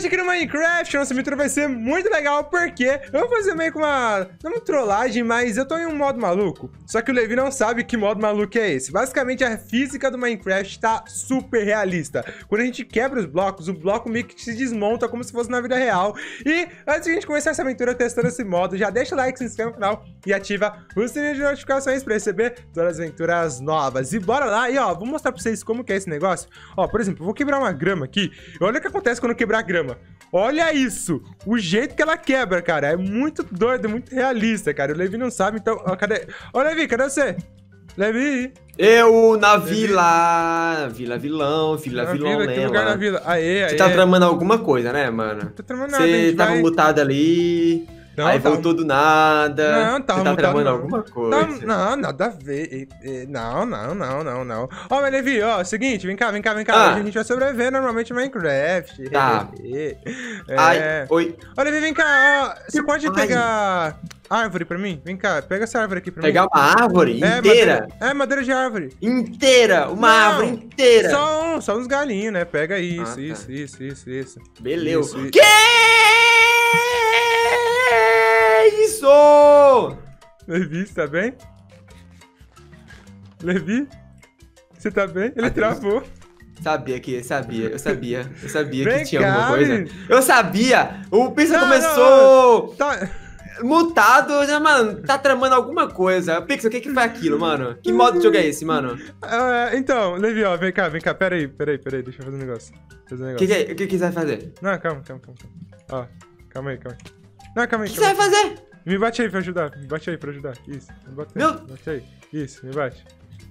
hoje aqui no Minecraft, nossa aventura vai ser muito legal, porque eu vou fazer meio que uma... não uma trollagem, mas eu tô em um modo maluco. Só que o Levi não sabe que modo maluco é esse. Basicamente, a física do Minecraft tá super realista. Quando a gente quebra os blocos, o bloco meio que se desmonta como se fosse na vida real. E antes de a gente começar essa aventura testando esse modo, já deixa o like, se inscreve no canal e ativa o sininho de notificações pra receber todas as aventuras novas. E bora lá, e ó, vou mostrar pra vocês como que é esse negócio. Ó, por exemplo, eu vou quebrar uma grama aqui. Olha o que acontece quando eu quebrar a grama. Olha isso, o jeito que ela quebra, cara. É muito doido, muito realista, cara. O Levi não sabe, então... ó, cadê? Ô, Levi, cadê você? Levi! Eu na vila! Vila vilão, vila vilão, né, mano? Aê, aê. Você tá tramando alguma coisa, né, mano? Não tô tramando nada, você tava mutado ali... não, aí tava... voltou do nada. Não, tava mudando alguma coisa. Não, nada a ver. Não. Ó, mas Levi, ó, seguinte, vem cá. Ah. Hoje a gente vai sobreviver normalmente no Minecraft. Tá. Ai, oi. Ó, Levi, vem cá, ó. Você pode pegar árvore pra mim? Vem cá, pega essa árvore aqui pra mim. Pegar uma árvore inteira? Madeira. É, madeira de árvore. Inteira? Uma árvore inteira? Só uns galinhos, né? Pega isso, tá. isso. Beleza. Isso. Que? Isso! Levi, você tá bem? Levi? Você tá bem? Ele travou. Eu sabia que tinha alguma coisa. Eu sabia! O Pixel começou... tá... mutado, né, mano? Tá tramando alguma coisa. Pixel, o que foi aquilo, mano? Que modo de jogo é esse, mano? Então, Levi, ó, vem cá. Pera aí, deixa eu fazer um negócio. O que você vai fazer? Não, calma. Ó, calma aí. Não, calma aí. O que você vai fazer? Me bate aí pra ajudar. Isso, me bate aí. Isso, me bate.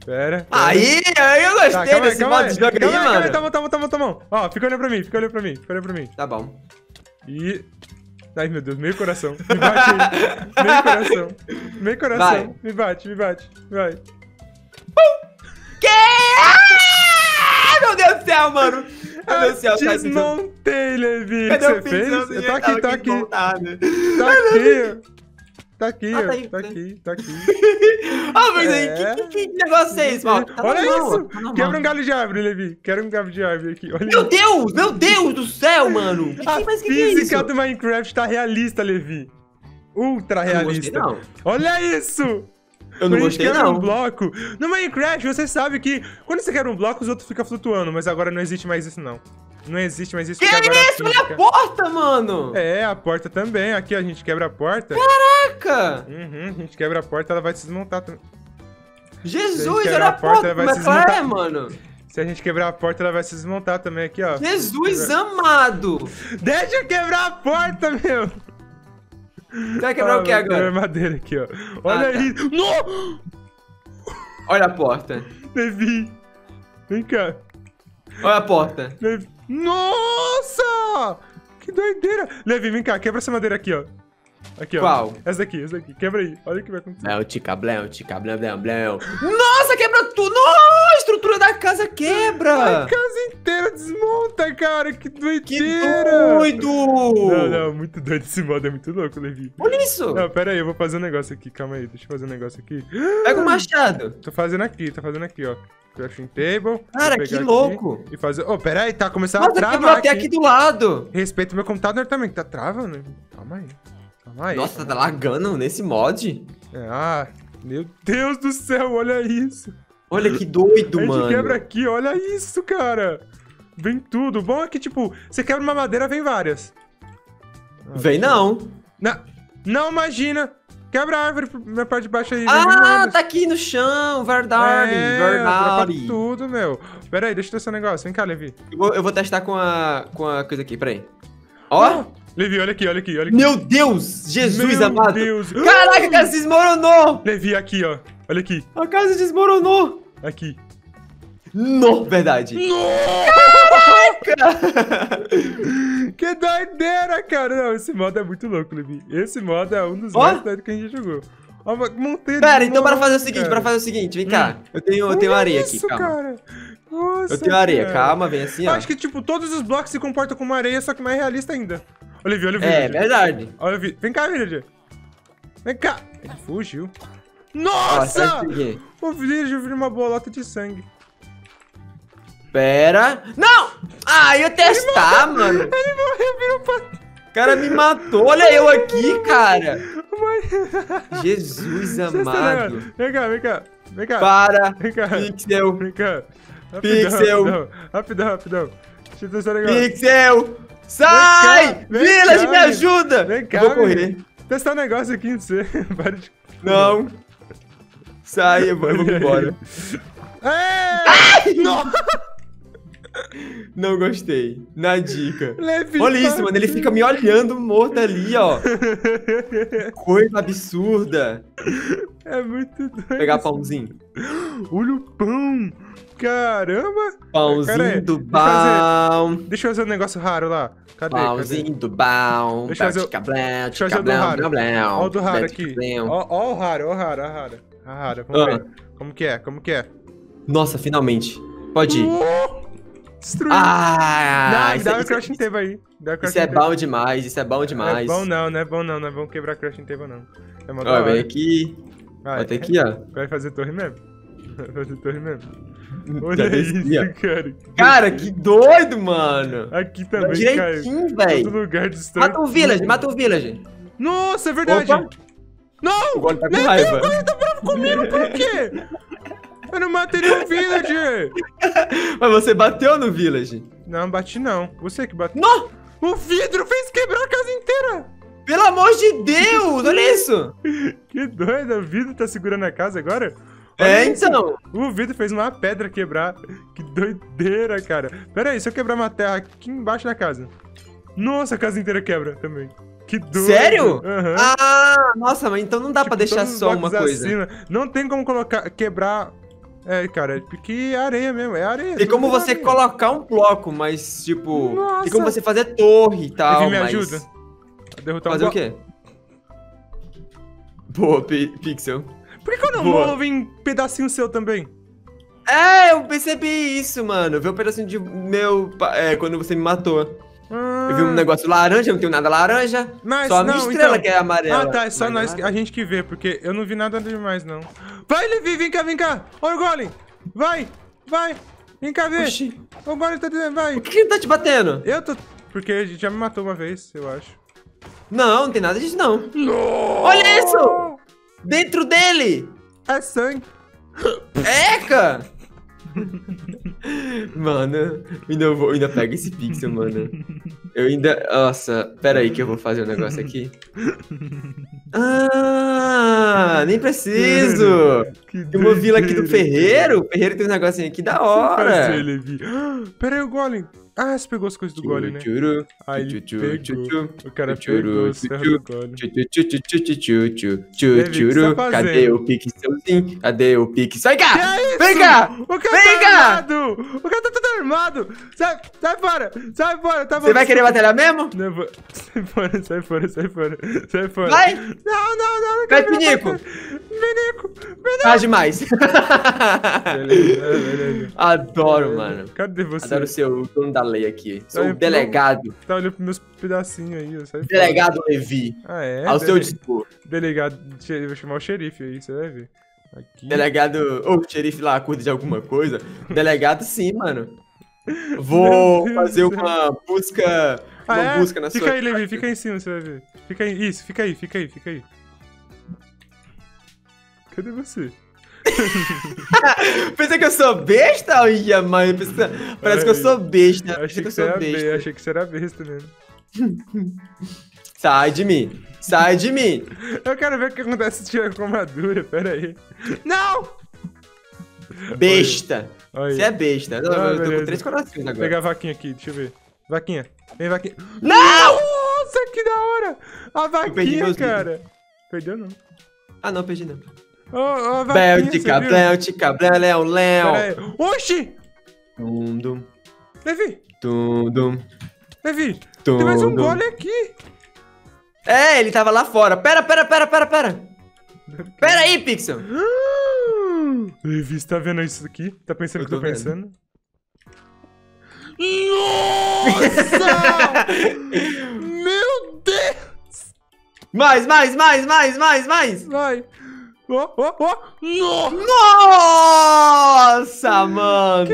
Pera. Aí, eu gostei desse modo de jogo aí, mano. Calma aí, tá bom. Ó, fica olhando pra mim. Tá bom. E... ai, meu Deus, meio coração. Me bate aí. Meio coração. Vai. Me bate. Vai. Que? Meu Deus do céu, mano. Desmontei, Levi. Cadê o que você fez? Eu tô aqui. Ó, mas aí, que negócio é esse, mano? Olha isso! Quebra um galho de árvore, Levi. Quero um galho de árvore aqui. Olha meu isso. Deus! Meu Deus do céu, mano! A física do Minecraft tá realista, Levi. Ultra realista. Não gostei, não. Olha isso! Eu não gostei, não. Um bloco. No Minecraft, você sabe que quando você quebra um bloco, os outros ficam flutuando, mas agora não existe mais isso, não. Que é isso? Olha a porta, mano! É, a porta também. Aqui, ó, a gente quebra a porta. Caraca! Uhum, a gente quebra a porta, ela vai se desmontar também. Jesus, olha a porta, ela vai se desmontar. É, mano? Se a gente quebrar a porta, ela vai se desmontar também aqui, ó. Jesus amado! Deixa eu quebrar a porta, meu! Você vai quebrar o que agora? Quebrar madeira aqui, ó. Olha isso. Não! Olha a porta. Levi. Vem cá. Olha a porta. Levi. Nossa! Que doideira. Levi, vem cá. Quebra essa madeira aqui, ó. Aqui, ó. Qual? Essa daqui. Quebra aí. Olha o que vai acontecer. É o tica bleu. Nossa, quebra tudo. Nossa, a estrutura da casa quebra. A casa inteira desmonta, cara. Que doideira. Que doido. Não, muito doido esse modo. É muito louco, Levi. Olha isso. Não, pera aí. Eu vou fazer um negócio aqui. Calma aí. Deixa eu fazer um negócio aqui. Pega o machado. Tô fazendo aqui, ó. Crafting table. Cara, que louco. E fazer... ô, pera aí. Tá começando a travar aqui. Mas até aqui do lado. Respeito meu computador também, que tá travando. Calma aí. Nossa, tá lagando nesse mod? Ah, meu Deus do céu, olha isso. Olha que doido, mano. A gente quebra aqui, olha isso, cara. Vem tudo. O bom é que, tipo, você quebra uma madeira, vem várias. Vem não. Não, imagina. Quebra a árvore na parte de baixo aí. Ah, tá aqui no chão, verdade. Vem tudo, meu. Pera aí, deixa eu testar um negócio. Vem cá, Levi. Eu vou testar com a coisa aqui, peraí. Ó. Oh. Levi, olha aqui. Meu Deus! Jesus amado! Meu Deus! Caraca, a casa desmoronou! Levi, aqui, ó. Olha aqui. A casa desmoronou! Aqui. Não, verdade. Caraca! Que doideira, cara! Não, esse modo é muito louco, Levi. Esse modo é um dos mais doidos que a gente jogou. Ó, montanha. Pera, então bora fazer o seguinte. Vem cá. Eu tenho areia aqui, calma. Nossa, eu tenho areia, calma, vem assim, ó. Acho que, tipo, todos os blocos se comportam como areia, só que mais realista ainda. Olha o vídeo. É verdade. Olha o vídeo. Vem cá, Village. Ele fugiu. Nossa! O Village virou uma bolota de sangue. Pera. Não! Ah, eu ia testar, mano. Ele morreu, virou pra... O cara me matou, olha eu aqui, cara. Jesus amado. Vem cá, vem cá. Vem cá. Para, Pixel. Vem cá. Pixel. Rapidão, rapidão. Pixel, sai! Village, me ajuda! Vem cá, vou correr. Testar um negócio aqui em você. Não. Sai, eu vou embora. Ai, nossa! Não gostei. Na dica. Olha isso, mano. Ele fica me olhando morto ali, ó. Coisa absurda. É muito doido. Vou pegar pãozinho. Olha o pão. Caramba. Pãozinho cara, do pão. Deixa eu fazer um negócio raro lá. Cadê? Pãozinho cadê? Do pão. Deixa eu fazer o do raro. Olha o do raro aqui. Olha o raro, olha o raro, olha o raro. A rara, vamos ver. Como que é? Como que é? Nossa, finalmente. Pode ir. Destruiu. Ah, não, dá o crash em table aí. Isso é bom demais, isso é bom demais. Não é bom não, não é bom não, não é bom quebrar crash em table não. Ó, vem aqui. Bota aqui, ó. Vai fazer torre mesmo. Vai fazer torre mesmo. Olha isso, cara. Cara, que doido, mano. Aqui também, cara. Direitinho, velho. Mata um village, mata um village. Nossa, é verdade. Opa. Não! Agora tá com raiva. Agora ele tá bravo comigo, por quê? Eu não matei nenhum villager! Mas você bateu no villager? Não, bati não. Você que bateu. Não! O vidro fez quebrar a casa inteira! Pelo amor de Deus! Olha isso! Que doido! O vidro tá segurando a casa agora? Olha isso. Então! O vidro fez uma pedra quebrar. Que doideira, cara. Pera aí, se eu quebrar uma terra aqui embaixo da casa... Nossa, a casa inteira quebra também. Que doido. Sério? Uhum. Ah, nossa, mas então não dá tipo, pra deixar só uma coisa. Assim, não tem como colocar, quebrar... É, cara, é porque areia mesmo, é areia. Tem como você colocar um bloco, mas tipo... Nossa. Tem como você fazer torre e tal, mas... me ajuda a derrotar fazer um bloco. Fazer o quê? Boa, Pixel. Por que eu não movo em pedacinho seu também? É, eu percebi isso, mano. Eu vi um pedacinho de meu... É, quando você me matou. Eu vi um negócio laranja, não tenho nada laranja. Mas, só a minha estrela então... que é amarela. Ah, tá, é só nós, a gente que vê, porque eu não vi nada demais, não. Vai, Levi, vem cá, vem cá. Olha o Golem. Vai, vai. Vem cá, vem. Oxi. O Golem tá dizendo, vai. Por que ele tá te batendo? Eu tô... Porque ele já me matou uma vez, eu acho. Não, não tem nada disso, não. No! Olha isso! Dentro dele. É sangue. Eca! Mano, ainda pega esse Pixel, mano. Eu ainda... Nossa, pera aí que eu vou fazer um negócio aqui. Ah, nem preciso. Tem uma vila aqui do Ferreiro. O Ferreiro tem um negocinho aqui da hora. Pera aí, o Golem. Ah, você pegou as coisas do Golem, né? Aí ele pegou. O cara pegou as coisas do Golem. Cadê o Pixelzinho? Cadê o Pixel? Sai cá! Vem cá! O cara tá armado! O cara tá todo armado! Sai fora! Sai fora! Você vai querer batalhar mesmo? Sai fora, sai fora, sai fora. Sai fora. Vai! Não, não, não! Vai, Pinico! Pinico! Faz demais! Adoro, mano. Cadê você? Adoro o seu dono da lei aqui. Sou um delegado. Tá olhando pros meus pedacinhos aí, ó. Delegado Levi. Ah, é? Ao seu dispor. Delegado... Vou chamar o xerife aí, você vai ver. Aqui. Delegado, ou o xerife lá acuda de alguma coisa. Delegado, sim, mano. Vou fazer uma busca. Uma busca na sua. Fica aí, Levi, fica aí em cima, você vai ver. Fica aí, isso, fica aí, fica aí, fica aí. Cadê você? Pensei que eu sou besta, olha, mãe. Parece que eu sou besta. Achei que eu sou besta. Achei que você era besta mesmo. Sai de mim! Sai de mim! Eu quero ver o que acontece se tiver com armadura, pera aí. Não! Besta! Oi. Você é besta. Não, eu tô com 3 corações agora. Vou pegar a vaquinha aqui, deixa eu ver. Vaquinha, vem vaquinha. Não! Nossa, que da hora! A vaquinha, cara! Livros. Perdeu não. Ah não, perdi não. Oh, a vaquinha, Béltica, Béltica, Léo, Léo! Oxi! Tundum. Levi! Tundum. Levi, tem mais um golem aqui. É, ele tava lá fora. Pera. Pera aí, Pixel. Levi, você tá vendo isso aqui? Tá pensando o que eu tô pensando? Nossa! Meu Deus! Mais, mais, mais, mais, mais, mais! Vai! No. Nossa, mano! Que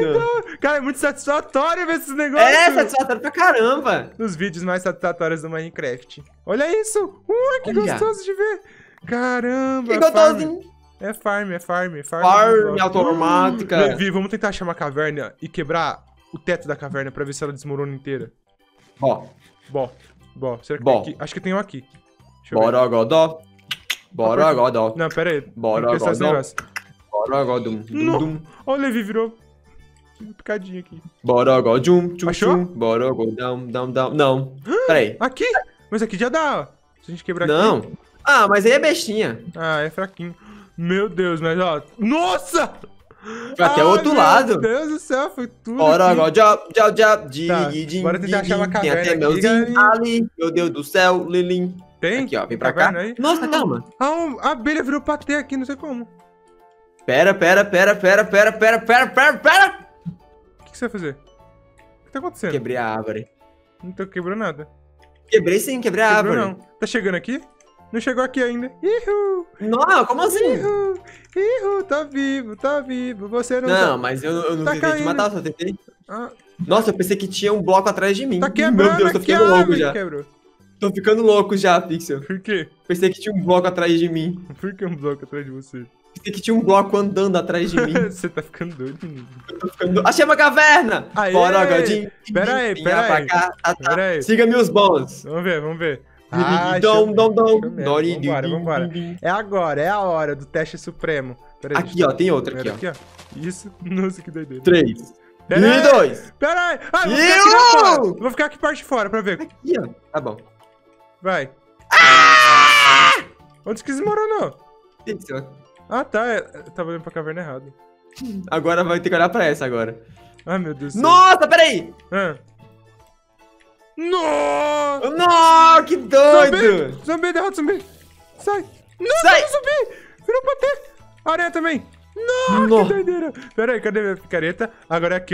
cara, é muito satisfatório ver esses negócios. É, satisfatório pra caramba. Nos vídeos mais satisfatórios do Minecraft. Olha isso. Que olha, gostoso de ver. Caramba. Que gostosinho. É farm, é farm, é farm. Farm automática. Levi, vamos tentar achar uma caverna e quebrar o teto da caverna pra ver se ela desmorona inteira. Ó. Bom, bom. Será que tem aqui? Acho que tem um aqui. Deixa eu ver. Borogodó. Borogodó. Não, pera aí. Borogodó. Borogodum. Ó, o Levi virou um picadinho aqui. Borogodum. Achou? Borogodum. Não. Pera aí. Aqui? Mas aqui já dá, ó. Se a gente quebrar não. Aqui. Não. Ah, mas aí é bestinha. Ah, é fraquinho. Meu Deus, mas ó... Nossa! Foi até o outro lado. Meu Deus do céu, foi tudo. Bora agora. Bora tentar achar uma caverna. Tem até meuzinho ali. Meu Deus do céu, Lilim. Tem? Aqui, ó. Vem pra cá. Aí. Nossa, calma. A abelha virou patê aqui, não sei como. Pera. O que você vai fazer? O que tá acontecendo? Quebrei a árvore. Não quebrou nada. Quebrei sim, quebrei a árvore. Não. Tá chegando aqui? Não chegou aqui ainda. Ihu! Não, como assim? Ihu, tá vivo. Você não. Não, tá... mas eu não tentei te matar, só tentei. Ah. Nossa, eu pensei que tinha um bloco atrás de mim. Tá quebrando. Meu Deus, tô ficando louco já. Quebrou. Tô ficando louco já, Pixel. Por quê? Pensei que tinha um bloco atrás de mim. Por que um bloco atrás de você? Pensei que tinha um bloco andando atrás de mim. Você tá ficando doido, menino. Eu tô ficando doido. Achei uma caverna! Aê! Bora, Godinho. Pera aí. Siga meus bons. Vamos ver. Vambora. É agora, é a hora do teste supremo. Pera aí, aqui, ó, tem outra aqui, ó. Isso, nossa, que doideira. 3. E 2. Pera aí. Vou ficar aqui parte de fora pra ver. Aqui, ó. Tá bom. Vai. Ah! Onde que desmoronou? Ah, tá. Eu tava olhando pra caverna errada. Agora vai ter que olhar pra essa agora. Ah, meu Deus do céu. Nossa, pera aí. Não, que doido! Zumbi, derrota zumbi! Sai! Não, zumbi! Virou pra ter! Aranha também! Não, que doideira! Pera aí, cadê minha picareta? Agora é aqui,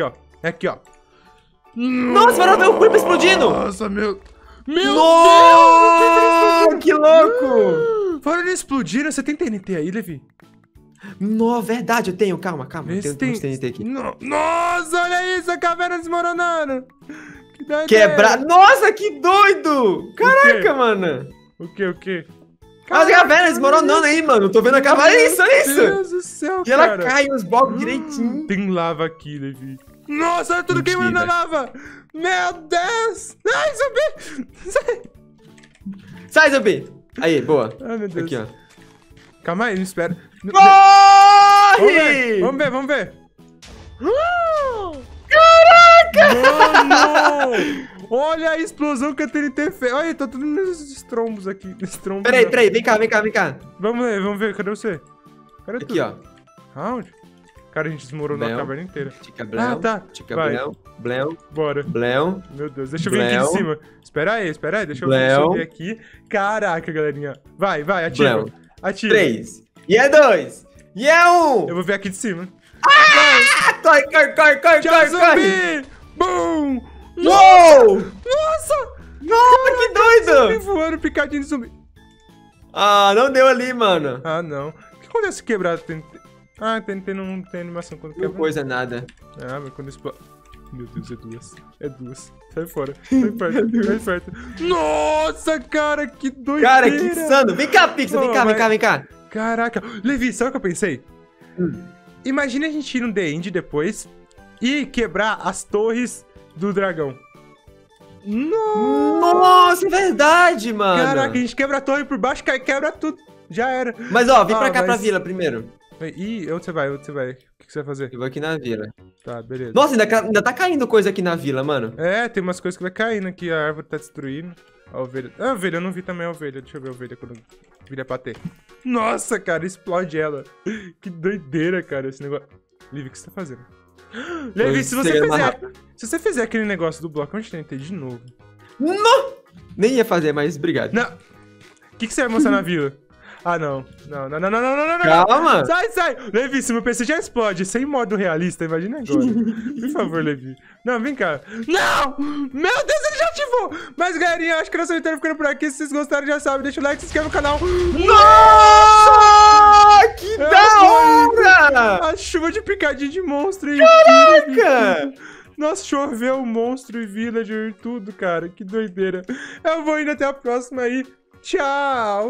ó. Nossa, mano, meu corpo explodindo! Nossa, meu Deus! Que louco! Fora de explodir, você tem TNT aí, Levi? Não, verdade, eu tenho. Calma. Eu tenho TNT aqui. Nossa, olha isso! A caverna desmoronando! Quebrar. Nossa, que doido! Caraca, mano! O que? As cavernas desmoronando aí, mano. Tô vendo a caverna. É isso! Meu Deus do céu, e ela cai os blocos direitinho. Tem lava aqui, Levi. Nossa, olha tudo queimando na lava! Meu Deus! Ai, zumbi! Sai, zumbi! Aí, boa. Ai, meu Deus. Aqui, ó. Calma aí, não espera. Corre! Vamos ver. Mano! Olha a explosão que a TNT fez. Olha, tá tudo nos estrombos aqui. Peraí, vem cá. Vamos ver, cadê você? Cadê aqui, tudo? Ó. Round? Cara, a gente desmoronou a caverna inteira. Ah, tá. Bora. Meu Deus, deixa eu vir aqui de cima. Espera aí, deixa eu subir aqui. Caraca, galerinha. Vai, ativa. 3. E é 2. E é 1. Eu vou ver aqui de cima. Ah! Corre, zumbi! Bum! Nossa! Não, que doido! Zumbi voando, picadinho de zumbi. Ah, não deu ali, mano. Ah, não. O que acontece quebrado? TNT não tem animação quando quebra. Não coisa nada. Ah, mas quando explode... Meu Deus, é duas. Sai fora. Sai perto. Nossa, cara, que doido! Cara, que insano. Vem cá, Pixel. Vem cá. Caraca. Levi, sabe o que eu pensei? Imagina a gente ir no The End depois e quebrar as torres do dragão. Nossa, verdade, mano. Caraca, a gente quebra a torre por baixo, cai, quebra tudo. Já era. Mas ó, vem pra cá pra vila primeiro. Ih, onde você vai? O que você vai fazer? Eu vou aqui na vila. Tá, beleza. Nossa, ainda tá caindo coisa aqui na vila, mano. É, tem umas coisas que vai caindo aqui, a árvore tá destruindo. A ovelha. Ah, a ovelha, eu não vi também a ovelha. Deixa eu ver a ovelha quando vira pra ter. Nossa, cara, explode ela. Que doideira, cara, esse negócio. Levi, o que você tá fazendo? Levi, se você fizer aquele negócio do bloco, onde tem que ter de novo? Não! Nem ia fazer, mas obrigado. Não! O que você vai mostrar na vila? Ah, não. Não. Calma! Sai! Levi, se meu PC já explode sem modo realista, imagina agora. Por favor, Levi. Não, vem cá. Não! Meu Deus, ele já ativou! Mas, galerinha, acho que nós estamos ficando por aqui. Se vocês gostaram, já sabem. Deixa o like, se inscreve no canal. Nossa! Que da hora! A chuva de picadinho de monstro, hein? Caraca! Nossa, choveu monstro e villager e tudo, cara. Que doideira. Eu vou indo até a próxima aí. Tchau!